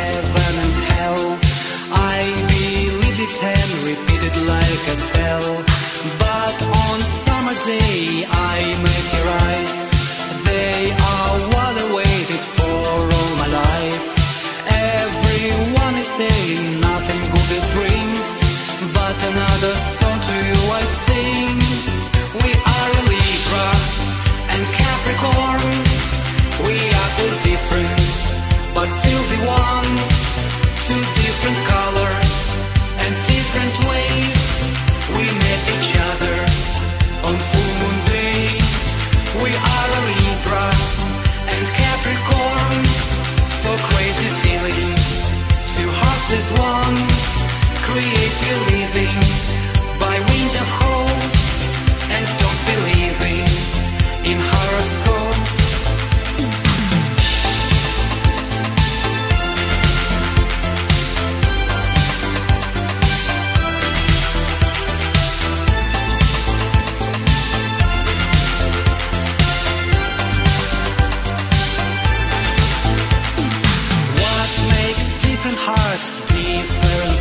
heaven and hell. I believed it and repeated like a spell. But on summer day I met your eyes. They are what I waited for all my life. Everyone is saying nothing good it brings, but another song to you I sing. We are Libra and Capricorn. We are so different, but still the one. Two different colors and different ways. We met each other on full moon day. We are a Libra and Capricorn. So crazy feelings, two hearts as one. Create your living by wind of hope, and don't be living in horoscope. Different hearts, different